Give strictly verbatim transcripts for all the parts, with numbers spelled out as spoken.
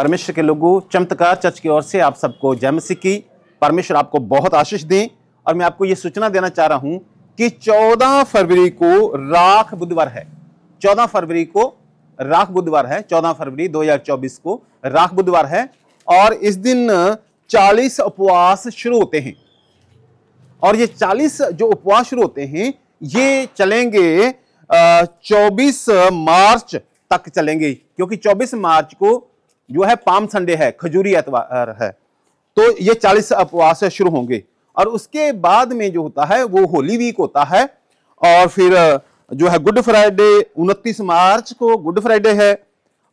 परमेश्वर के लोगों, चमत्कार चर्च की ओर से आप सबको जय मसीह की। परमेश्वर आपको बहुत आशीष दें। और मैं आपको ये सूचना देना चाह रहा हूँ कि चौदह फरवरी को राख बुधवार है। चौदह फरवरी को राख बुधवार है। चौदह फरवरी दो हज़ार चौबीस को राख बुधवार है। और इस दिन चालीस उपवास शुरू होते हैं। और ये चालीस जो उपवास शुरू होते हैं ये चलेंगे चौबीस मार्च तक चलेंगे, क्योंकि चौबीस मार्च को जो है पाम संडे है, खजूरी एतवार है, तो ये चालीस उपवास शुरू होंगे। और उसके बाद में जो होता है वो होली वीक होता है। और फिर जो है गुड फ्राइडे उनतीस मार्च को गुड फ्राइडे है,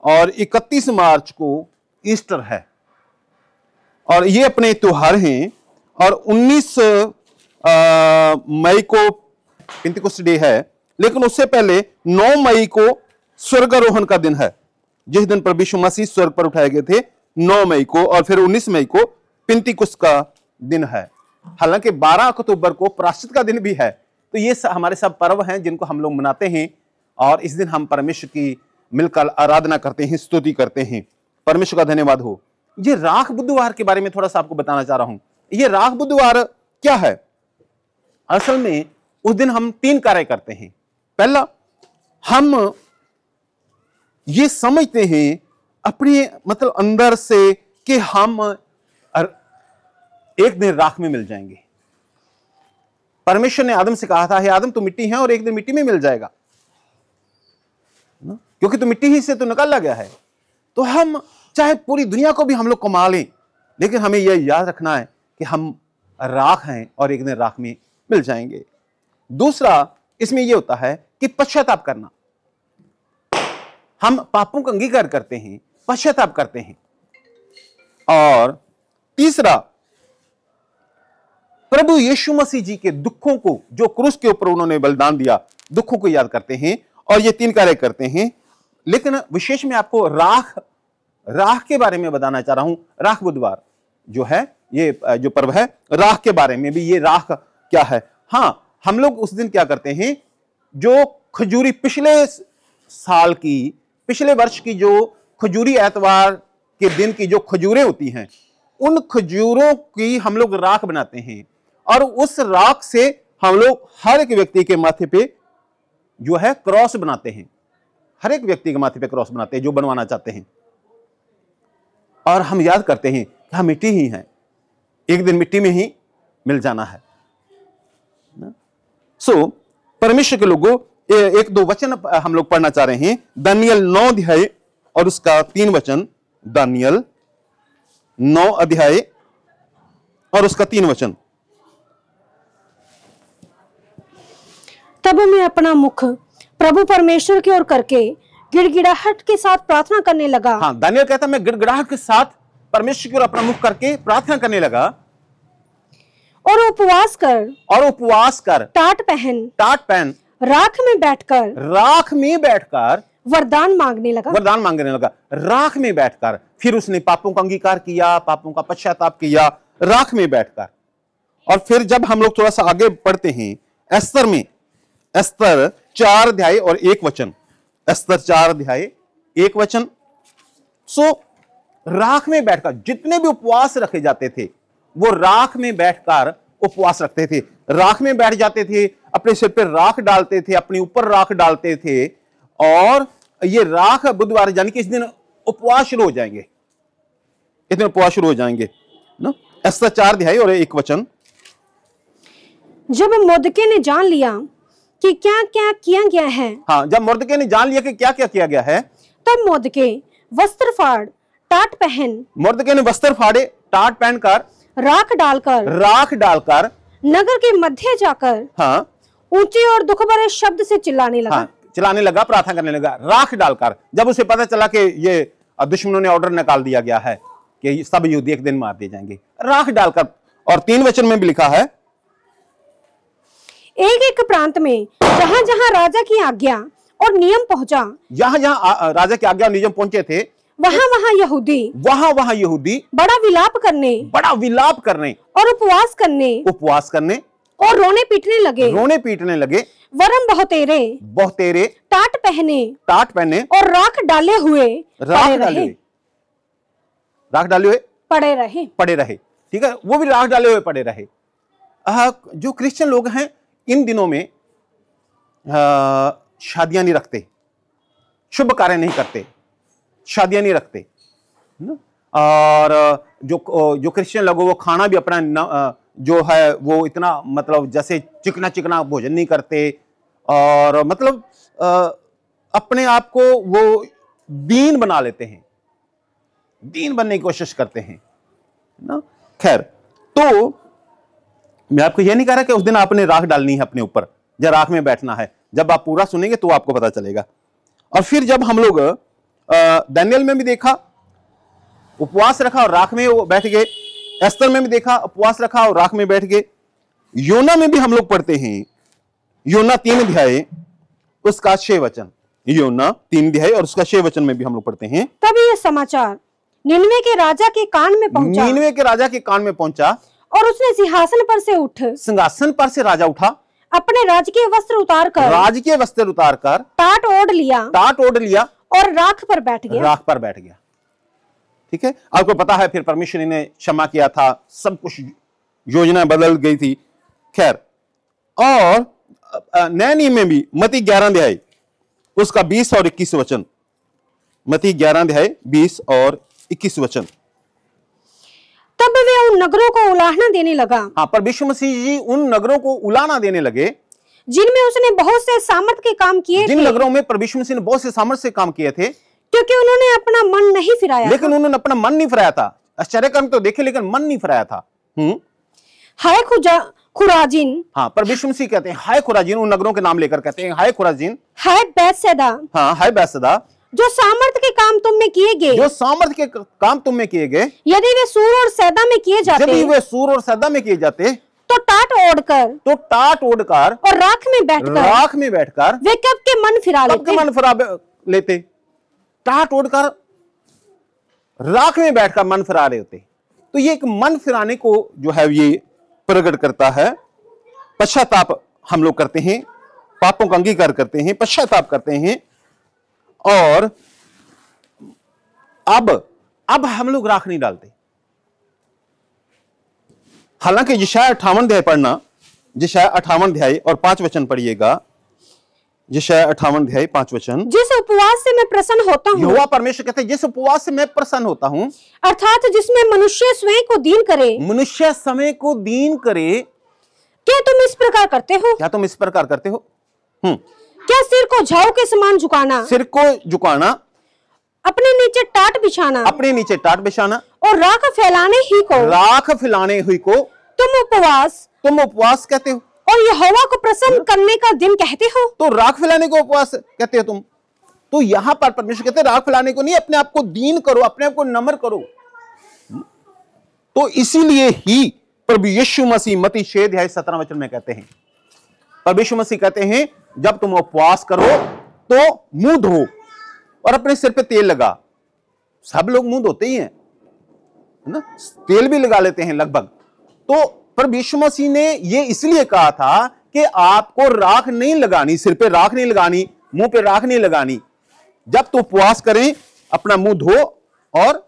और इकतीस मार्च को ईस्टर है। और ये अपने त्योहार हैं। और उन्नीस मई को पिंतकुस्त डे है, लेकिन उससे पहले नौ मई को स्वर्गारोहण का दिन है, जिस दिन प्रभु यीशु मसीह स्वर्ग पर उठाए गए थे, नौ मई को। और फिर उन्नीस मई को पिंतकुस्त का दिन है। हालांकि बारह अक्टूबर को प्रायश्चित का दिन भी है। तो ये हमारे सब पर्व हैं जिनको हम लोग मनाते हैं। और इस दिन हम परमेश्वर की मिलकर आराधना करते हैं, स्तुति करते हैं। परमेश्वर का धन्यवाद हो। ये राख बुधवार के बारे में थोड़ा सा आपको बताना चाह रहा हूँ। ये राख बुधवार क्या है? असल में उस दिन हम तीन कार्य करते हैं। पहला, हम ये समझते हैं अपने मतलब अंदर से कि हम एक दिन राख में मिल जाएंगे। परमेश्वर ने आदम से कहा था, हे आदम, तू मिट्टी है और एक दिन मिट्टी में मिल जाएगा ना? क्योंकि तू मिट्टी ही से तो निकाला गया है। तो हम चाहे पूरी दुनिया को भी हम लोग कमा लें, लेकिन हमें यह याद रखना है कि हम राख हैं और एक दिन राख में मिल जाएंगे। दूसरा इसमें यह होता है कि पश्चाताप करना। हम पापों का अंगीकार करते हैं, पश्चाताप करते हैं। और तीसरा, प्रभु यीशु मसीह जी के दुखों को, जो क्रूस के ऊपर उन्होंने बलिदान दिया, दुखों को याद करते हैं। और ये तीन कार्य करते हैं। लेकिन विशेष में आपको राख राख के बारे में बताना चाह रहा हूं। राख बुधवार जो है, ये जो पर्व है, राख के बारे में भी, ये राख क्या है। हाँ, हम लोग उस दिन क्या करते हैं, जो खजूरी पिछले साल की, पिछले वर्ष की जो खजूरी एतवार के दिन की जो खजूरें होती हैं, उन खजूरों की हम लोग राख बनाते हैं। और उस राख से हम लोग हर एक व्यक्ति के माथे पे जो है क्रॉस बनाते हैं। हर एक व्यक्ति के माथे पे क्रॉस बनाते हैं जो बनवाना चाहते हैं। और हम याद करते हैं कि हम मिट्टी ही हैं, एक दिन मिट्टी में ही मिल जाना है। सो so, परमेश्वर के लोगों, एक दो वचन हम लोग पढ़ना चाह रहे हैं। दानियेल नौ अध्याय और उसका तीन वचन। दानियेल नौ अध्याय और उसका तीन वचन। तब मैं अपना मुख प्रभु परमेश्वर की ओर करके गिड़गिड़ाहट के साथ प्रार्थना करने लगा। हाँ, दानियेल कहता, मैं गिड़गिड़ाहट के साथ परमेश्वर की ओर अपना मुख करके प्रार्थना करने लगा। और उपवास कर और उपवास कर टाट पहन टाट पहन राख में बैठकर राख में बैठकर वरदान मांगने लगा वरदान मांगने लगा राख में बैठकर। फिर उसने पापों का अंगीकार किया, पापों का पश्चाताप किया, राख में बैठकर। और फिर जब हम लोग थोड़ा सा आगे बढ़ते हैं, एस्तेर में, एस्तेर चार अध्याय और एक वचन। एस्तेर चार अध्याय एक वचन। सो राख में बैठकर जितने भी उपवास रखे जाते थे, वो राख में बैठकर उपवास रखते थे। राख में बैठ जाते थे, अपने सिर पर राख डालते थे, अपने ऊपर राख डालते थे। और ये राख बुधवार यानी कि इस दिन उपवास शुरू हो जाएंगे, इस दिन उपवास शुरू हो जाएंगे ना। ऐसा चार दिहाई और एक वचन। जब मोर्दके ने जान लिया कि क्या क्या किया गया है हाँ जब मोर्दके ने जान लिया कि क्या क्या किया गया है, तब मोर्दके वस्त्र फाड़ टाट पहन मोर्दके ने वस्त्र फाड़े टाट पहन कर राख डालकर राख डालकर नगर के मध्य जाकर हाँ ऊंचे और दुख भरे शब्द से चिल्लाने लगा हाँ, चिल्लाने लगा प्रार्थना करने लगा। राख डालकर, जब उसे पता चला कि ये दुश्मनों ने ऑर्डर निकाल दिया गया है कि सब यहूदी एक दिन मार दिए जाएंगे, राख डालकर। और तीन वचन में भी लिखा है, एक एक प्रांत में जहाँ जहाँ राजा की आज्ञा और नियम पहुँचा, जहाँ जहाँ राजा की आज्ञा और नियम पहुंचे थे, वहाँ वहाँ यहूदी वहाँ वहाँ यहूदी बड़ा विलाप करने बड़ा विलाप करने और उपवास करने उपवास करने और रोने पीटने लगे रोने पीटने लगे वरम बहुतेरे बहुतेरे टाट पहने टाट पहने और राख डाले हुए राख डाले। राख डाले हुए पड़े रहे पड़े रहे ठीक है, वो भी राख डाले हुए पड़े रहे। आ, जो क्रिश्चियन लोग हैं इन दिनों में शादियां नहीं रखते, शुभ कार्य नहीं करते, शादियां नहीं रखते न? और जो जो क्रिश्चियन लोग वो खाना भी अपना न, जो है वो इतना मतलब जैसे चिकना चिकना भोजन नहीं करते, और मतलब आ, अपने आप को वो दीन बना लेते हैं, दीन बनने की कोशिश करते हैं ना। खैर, तो मैं आपको यह नहीं कह रहा कि उस दिन आपने राख डालनी है अपने ऊपर, जब राख में बैठना है, जब आप पूरा सुनेंगे तो आपको पता चलेगा। और फिर जब हम लोग दानियेल में भी देखा उपवास रखा और राख में वो बैठ गए, एस्तेर में भी देखा उपवास रखा और राख में बैठ गए, योना में भी हम लोग पढ़ते हैं योना तीन अध्याय उसका छह वचन, योना तीन अध्याय और उसका छह वचन में भी हम लोग पढ़ते हैं। तभी ये समाचार नीनवे के राजा के कान में पहुंचा, नीनवे के राजा के कान में पहुंचा और उसने सिंहासन पर से उठ सिंहासन पर से राजा उठा, अपने राजकीय वस्त्र उतार कर राजकीय वस्त्र उतार कर टाट ओढ़ लिया टाट ओढ़ लिया और राख पर बैठ गया राख पर बैठ गया। ठीक है, आपको पता है फिर परमेश्वर ने क्षमा किया था, सब कुछ योजना बदल गई थी। खैर, और नैनी में भी मती ग्यारह अध्याय उसका बीस और इक्कीस वचन, मती ग्यारह अध्याय बीस और इक्कीस वचन। तब वे उन नगरों को उलाहना देने लगा, हाँ, पर विश्व मसीह जी उन नगरों को उलाहना देने लगे जिनमें उसने बहुत से सामर्थ के काम किए, जिन नगरों में परमेश्वर मसीह ने बहुत से सामर्थ से काम किए थे, क्योंकि उन्होंने अपना मन नहीं फिराया, लेकिन उन्होंने अपना मन नहीं फिराया था। आश्चर्यकर्म तो देखे लेकिन मन नहीं फिराया था। हम्म, हाय खुराजीन, हाँ, पर विश्व मसीह कहते हैं हाय खुराजीन, उन नगरों के नाम लेकर कहते हैं हाय खुराजीन, हाय बैसदा, हाँ, हाय बैसदा, जो सामर्थ के काम तुम में किए गए जो सामर्थ के काम तुम में किए गए यदि वे सूर और सैदा में किए जाते यदि वे सूर और सैदा में किए जाते तो टाट ओढ़कर तो टाट ओढ़कर और राख में बैठकर राख में बैठकर वे कब के मन फिरा लेते कब के मन फिरा लेते टाट ओढ़कर राख में बैठकर मन फिरा रहे होते। तो ये एक मन फिराने को जो है ये प्रकट करता है। पश्चाताप हम लोग करते हैं, पापों का अंगीकार करते हैं, पश्चाताप करते हैं। और अब अब हम लोग राख नहीं डालते। हालांकि यशायाह अट्ठावन अध्याय पढ़ना, यशायाह अट्ठावन अध्याय और पांच वचन पढ़िएगा, यशायाह अट्ठावन अध्याय पांच वचन। जिस उपवास से मैं प्रसन्न होता हूँ, यहोवा परमेश्वर कहते हैं जिस उपवास से मैं प्रसन्न होता हूँ, अर्थात जिसमें मनुष्य स्वयं को दीन करे मनुष्य समय को दीन करे। क्या तुम इस प्रकार करते हो क्या तुम इस प्रकार करते हो हम्म क्या सिर को झाऊ के समान झुकाना सिर को झुकाना अपने नीचे टाट बिछाना अपने नीचे टाट बिछाना और राख फैलाने ही को राख फैलाने हुई को तुम उपवास तुम उपवास कहते हो और यहोवा को प्रसन्न करने का दिन कहते हो। तो राख फैलाने को उपवास कहते हो तुम। तो यहाँ पर परमेश्वर कहते हैं राख फैलाने को नहीं, अपने आप को दीन करो, अपने आप को नम्र करो। तो इसीलिए ही प्रभु यीशु मसीह मत्ती छह अध्याय सत्रह वचन में कहते हैं, प्रभु यीशु मसीह कहते हैं जब तुम उपवास करो तो मुंह धो और अपने सिर पे तेल लगा। सब लोग मुंह धोते ही हैं ना, तेल भी लगा लेते हैं लगभग। तो प्रभु यीशु मसीह ने ये इसलिए कहा था कि आपको राख नहीं लगानी, सिर पे राख नहीं लगानी, मुंह पे राख नहीं लगानी। जब तुम उपवास करें अपना मुंह धो और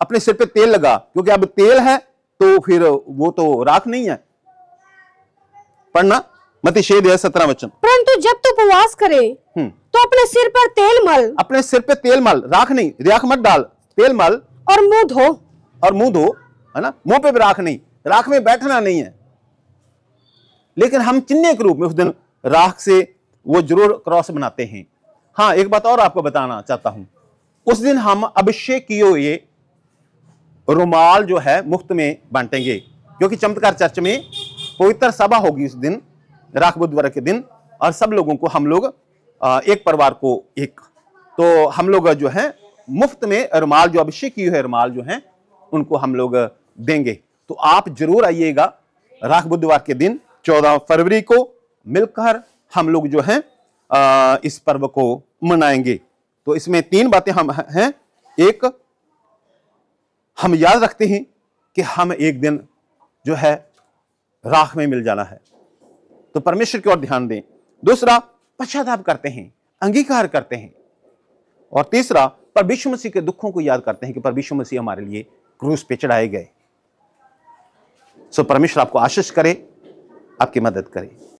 अपने सिर पे तेल लगा, क्योंकि अब तेल है तो फिर वो तो राख नहीं है। पढ़ना मत्ती छह अध्याय सत्रह वचन। परंतु जब तू उपवास करे तो अपने सिर पर तेल मल अपने सिर पे तेल मल राख नहीं, राख मत डाल, तेल मल और मुंह धो और मुंह धो है ना, मुंह पे भी राख नहीं, राख में बैठना नहीं है। लेकिन हम चिन्ह के रूप में उस दिन राख से वो जरूर क्रॉस बनाते हैं। हाँ, एक बात और आपको बताना चाहता हूं, उस दिन हम अभिषेक किए हुए रुमाल जो है मुफ्त में बांटेंगे, क्योंकि चमत्कार चर्च में पवित्र सभा होगी उस दिन राख बुधवार के दिन, और सब लोगों को हम लोग एक परिवार को एक, तो हम लोग जो है मुफ्त में रुमाल जो अभिषेक किए हुए रुमाल जो हैं उनको हम लोग देंगे। तो आप जरूर आइएगा राख बुधवार के दिन चौदह फरवरी को, मिलकर हम लोग जो है इस पर्व को मनाएंगे। तो इसमें तीन बातें हम हैं, एक हम याद रखते हैं कि हम एक दिन जो है राख में मिल जाना है, तो परमेश्वर की ओर ध्यान दें। दूसरा, पश्चाताप करते हैं, अंगीकार करते हैं। और तीसरा, परमेश्वर मसीह के दुखों को याद करते हैं कि परमेश्वर मसीह हमारे लिए क्रूस पे चढ़ाए गए। सो परमेश्वर आपको आशीष करे, आपकी मदद करे।